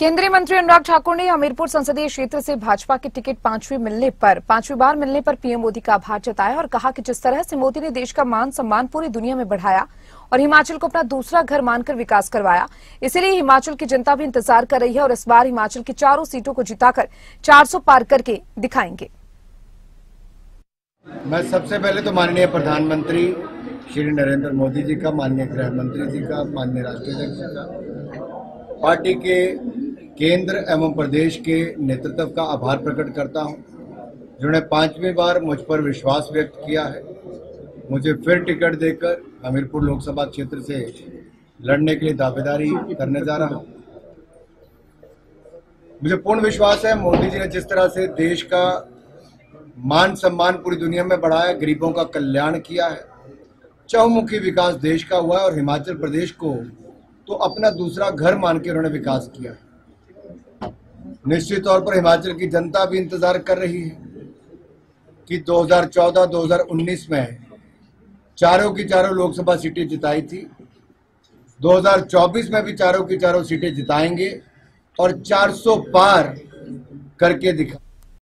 केंद्रीय मंत्री अनुराग ठाकुर ने हमीरपुर संसदीय क्षेत्र से भाजपा की टिकट पांचवीं बार मिलने पर पीएम मोदी का आभार जताया और कहा कि जिस तरह से मोदी ने देश का मान सम्मान पूरी दुनिया में बढ़ाया और हिमाचल को अपना दूसरा घर मानकर विकास करवाया, इसीलिए हिमाचल की जनता भी इंतजार कर रही है और इस बार हिमाचल की चारों सीटों को जिताकर 400 पार करके दिखाएंगे। मैं सबसे पहले तो माननीय प्रधानमंत्री श्री नरेंद्र मोदी जी का, माननीय गृह मंत्री जी का, माननीय राष्ट्राध्यक्ष जी का, पार्टी के केंद्र एवं प्रदेश के नेतृत्व का आभार प्रकट करता हूं, जिन्होंने पांचवी बार मुझ पर विश्वास व्यक्त किया है, मुझे फिर टिकट देकर हमीरपुर लोकसभा क्षेत्र से लड़ने के लिए दावेदारी करने जा रहा हूं। मुझे पूर्ण विश्वास है मोदी जी ने जिस तरह से देश का मान सम्मान पूरी दुनिया में बढ़ाया, गरीबों का कल्याण किया है, चहुमुखी विकास देश का हुआ है और हिमाचल प्रदेश को तो अपना दूसरा घर मान के उन्होंने विकास किया है। निश्चित तौर पर हिमाचल की जनता भी इंतजार कर रही है कि 2014-2019 में चारों की चारों लोकसभा सीटें जिताई थी, 2024 में भी चारों की चारों सीटें जिताएंगे और 400 पार करके दिखा